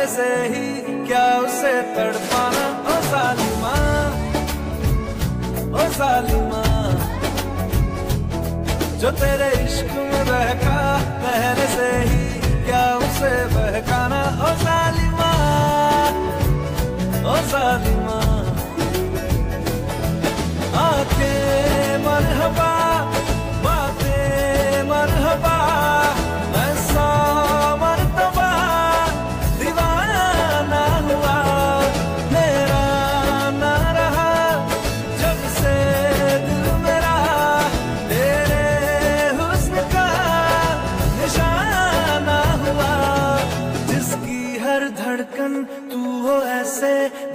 प्यार से ही क्या उसे तड़पाना। ओ जालिमा जो तेरे इश्क में बहका लहर से ही क्या उसे बहकाना। ओ जालिमा आके मरहबा बातें मरहबा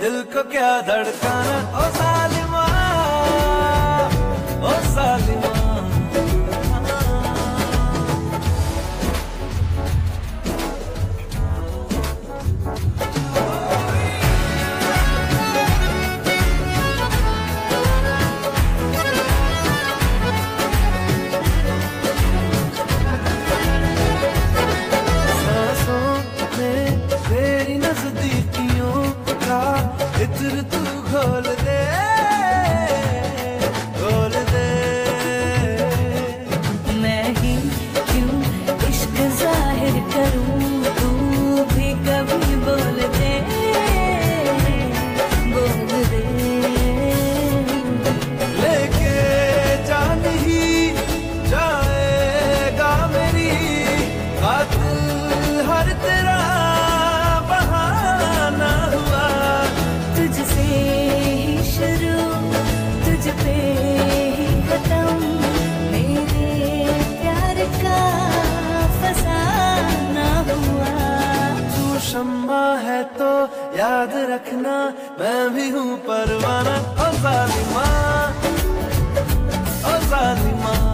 दिल को क्या धड़काना। ओ जालिमा याद रखना मैं भी हूँ परवाना। ओ जालिमा